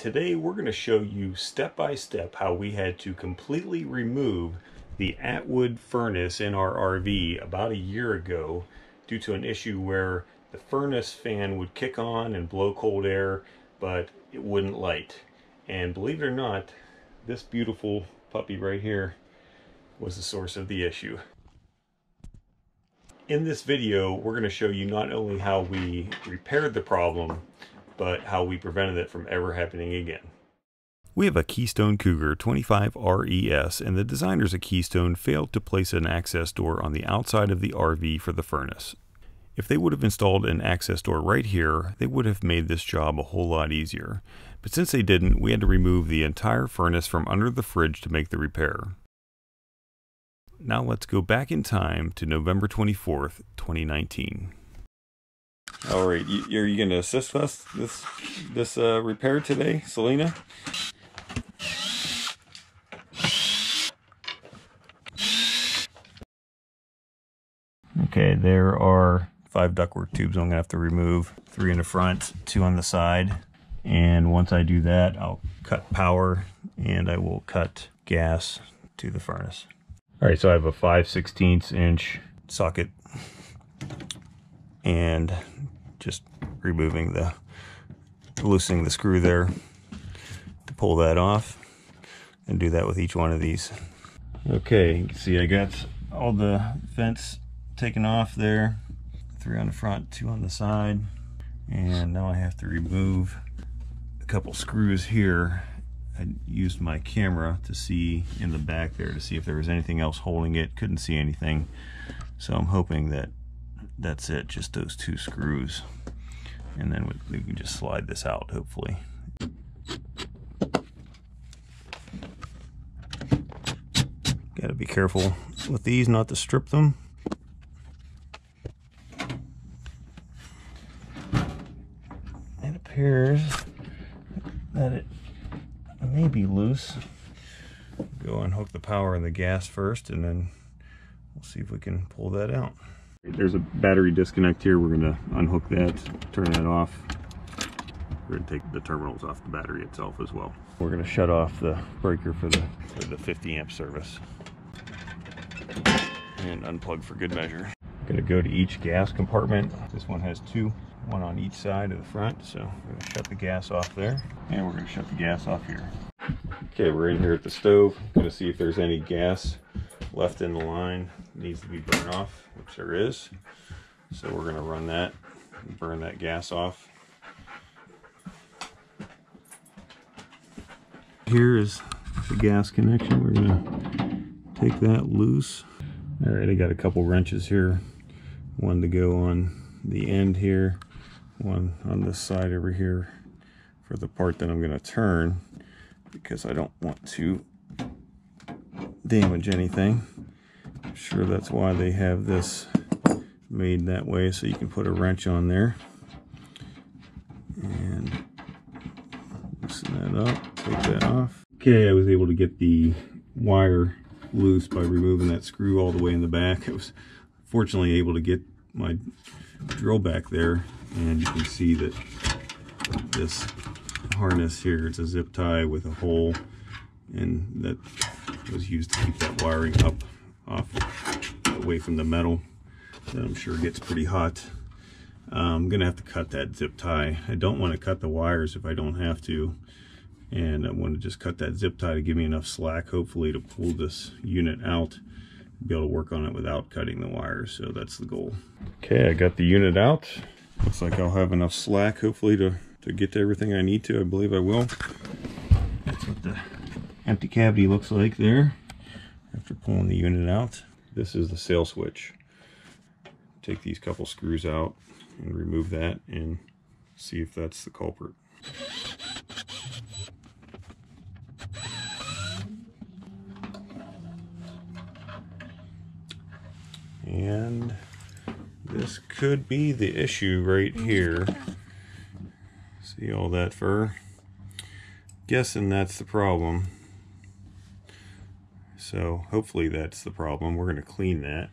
Today we're going to show you step by step how we had to completely remove the Atwood furnace in our RV about a year ago due to an issue where the furnace fan would kick on and blow cold air, but it wouldn't light. And believe it or not, this beautiful puppy right here was the source of the issue. In this video, we're going to show you not only how we repaired the problem, but how we prevented it from ever happening again. We have a Keystone Cougar 25 RES, and the designers at Keystone failed to place an access door on the outside of the RV for the furnace. If they would have installed an access door right here, they would have made this job a whole lot easier. But since they didn't, we had to remove the entire furnace from under the fridge to make the repair. Now let's go back in time to November 24th, 2019. All right, are you going to assist us this repair today, Selena? Okay, there are 5 ductwork tubes I'm going to have to remove, 3 in the front, 2 on the side. And once I do that, I'll cut power and I will cut gas to the furnace. All right, so I have a 5/16" socket and just removing loosening the screw there to pull that off, and do that with each one of these. Okay, you can see I got all the vents taken off there, 3 on the front, 2 on the side, and now I have to remove a couple screws here. I used my camera to see in the back there to see if there was anything else holding it. Couldn't see anything, so I'm hoping that that's it, just those 2 screws, and then we can just slide this out hopefully. Gotta be careful with these not to strip them. It appears that it may be loose. Go unhook the power and the gas first, and then we'll see if we can pull that out. There's a battery disconnect here. We're going to unhook that, turn that off. We're going to take the terminals off the battery itself as well. We're going to shut off the breaker for the 50 amp service and unplug for good measure. I'm going to go to each gas compartment. This one has 2. One on each side of the front, so we're going to shut the gas off there, and we're going to shut the gas off here. Okay, we're in here at the stove. Going to see if there's any gas left in the line. It needs to be burned off, which there is. So we're going to run that and burn that gas off. Here is the gas connection. We're going to take that loose. All right, I got a couple wrenches here. One to go on the end here, one on this side over here for the part that I'm going to turn, because I don't want to damage anything. I'm sure that's why they have this made that way, so you can put a wrench on there. And loosen that up, take that off. Okay, I was able to get the wire loose by removing that screw all the way in the back. I was fortunately able to get my drill back there, and you can see that this harness here, it's a zip tie with a hole, and that was used to keep that wiring up off away from the metal. That I'm sure gets pretty hot. I'm gonna have to cut that zip tie. I don't want to cut the wires if I don't have to, and I want to just cut that zip tie to give me enough slack hopefully to pull this unit out, be able to work on it without cutting the wires. So that's the goal. Okay, I got the unit out. Looks like I'll have enough slack hopefully to get to everything I need to. I believe I will. That's what the empty cavity looks like there after pulling the unit out. This is the sail switch. Take these couple screws out and remove that and see if that's the culprit. And this could be the issue right here. See all that fur? Guessing that's the problem. So hopefully that's the problem. We're going to clean that.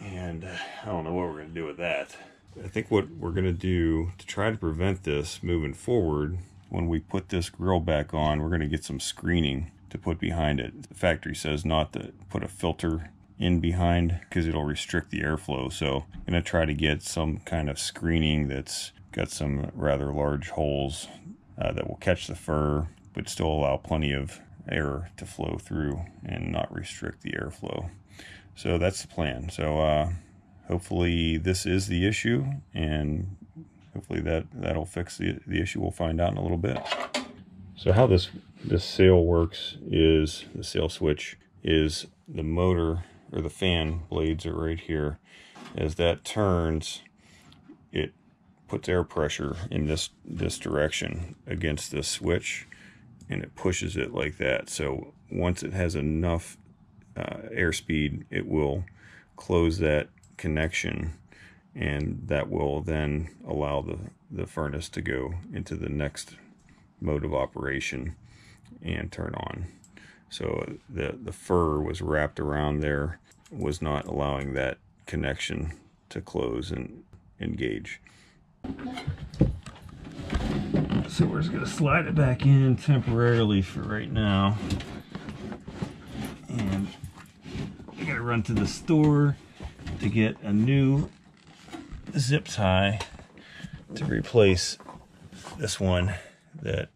And I don't know what we're going to do with that. I think what we're going to do to try to prevent this moving forward when we put this grill back on, we're going to get some screening to put behind it. The factory says not to put a filter in behind because it'll restrict the airflow. So I'm going to try to get some kind of screening that's got some rather large holes that will catch the fur but still allow plenty of air to flow through and not restrict the airflow. So that's the plan. So hopefully this is the issue, and hopefully that'll fix the issue. We'll find out in a little bit. So how this sail works is, the sail switch is, the motor or the fan blades are right here. As that turns, it puts air pressure in this direction against this switch, and it pushes it like that. So once it has enough airspeed, it will close that connection, and that will then allow the furnace to go into the next mode of operation and turn on. So the fur was wrapped around there, was not allowing that connection to close and engage. So we're just going to slide it back in temporarily for right now, and I gotta run to the store to get a new zip tie to replace this one that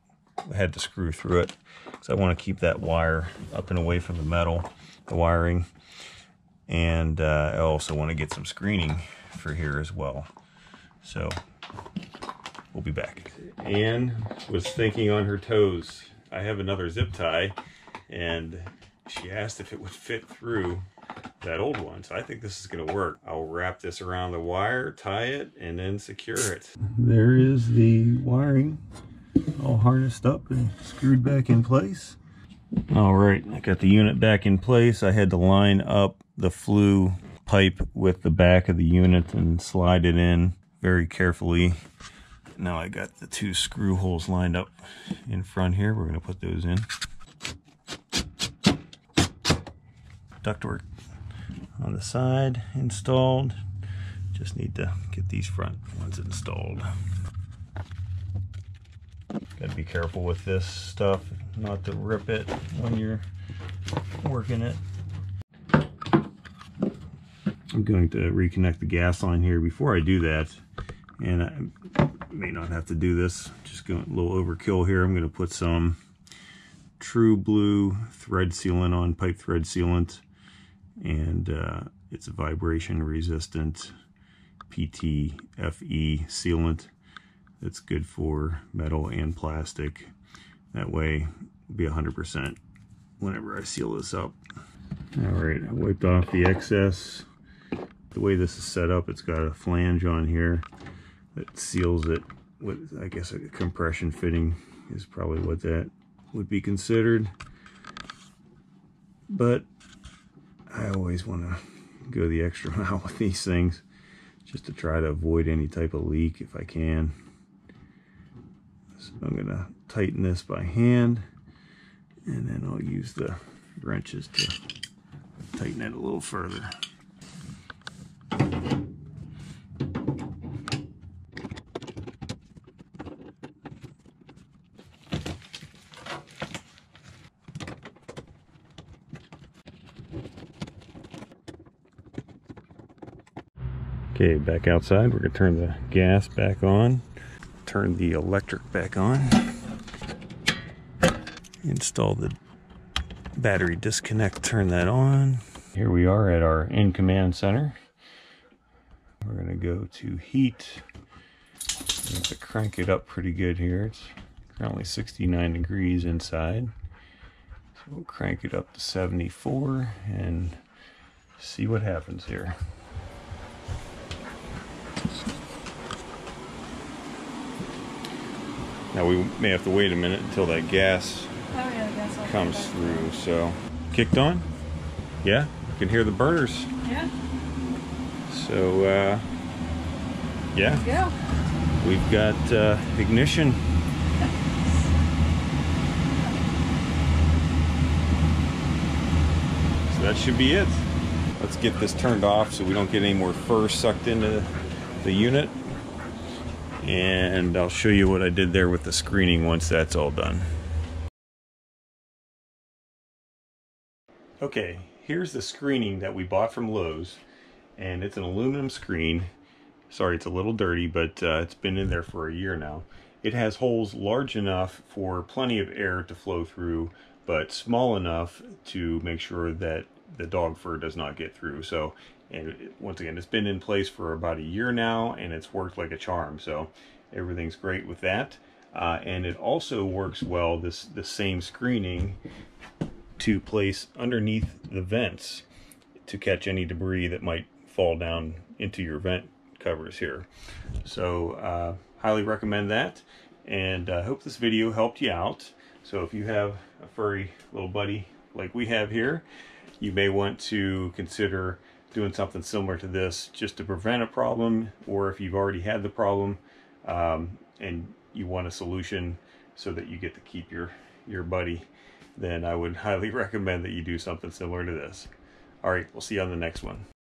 had the screw through it, because I want to keep that wire up and away from the metal, the wiring, and I also want to get some screening for here as well. So we'll be back. Anne was thinking on her toes. I have another zip tie, and she asked if it would fit through that old one. So I think this is going to work. I'll wrap this around the wire, tie it, and then secure it. There is the wiring all harnessed up and screwed back in place. All right, I got the unit back in place. I had to line up the flue pipe with the back of the unit and slide it in very carefully. Now I got the two screw holes lined up in front here. We're going to put those in. Ductwork on the side installed. Just need to get these front ones installed. Gotta be careful with this stuff, not to rip it when you're working it. I'm going to reconnect the gas line here before I do that, and I may not have to do this. Just going a little overkill here. I'm going to put some True Blue thread sealant on, pipe thread sealant, and it's a vibration resistant PTFE sealant that's good for metal and plastic. That way it'll be 100% whenever I seal this up. All right, I wiped off the excess. The way this is set up, it's got a flange on here that seals it with, I guess, a compression fitting is probably what that would be considered. But I always want to go the extra mile with these things, just to try to avoid any type of leak if I can. So I'm going to tighten this by hand, and then I'll use the wrenches to tighten it a little further. Okay, back outside, we're going to turn the gas back on, turn the electric back on, install the battery disconnect, turn that on. Here we are at our in-command center. We're going to go to heat. We have to crank it up pretty good here. It's currently 69 degrees inside. So we'll crank it up to 74 and see what happens here. Now we may have to wait a minute until that gas comes through. So, kicked on? Yeah, you can hear the burners. Yeah. So, yeah. Let's go. We've got ignition. So that should be it. Let's get this turned off so we don't get any more fur sucked into the unit. and I'll show you what I did there with the screening once that's all done. Okay, here's the screening that we bought from Lowe's, and it's an aluminum screen. Sorry, it's a little dirty, but it's been in there for a year now. It has holes large enough for plenty of air to flow through, but small enough to make sure that the dog fur does not get through. So, and once again, it's been in place for about a year now, and it's worked like a charm. So everything's great with that. And it also works well, the same screening, to place underneath the vents to catch any debris that might fall down into your vent covers here. So highly recommend that, and I hope this video helped you out. So if you have a furry little buddy like we have here, you may want to consider doing something similar to this just to prevent a problem, or if you've already had the problem and you want a solution so that you get to keep your buddy, then I would highly recommend that you do something similar to this. All right, we'll see you on the next one.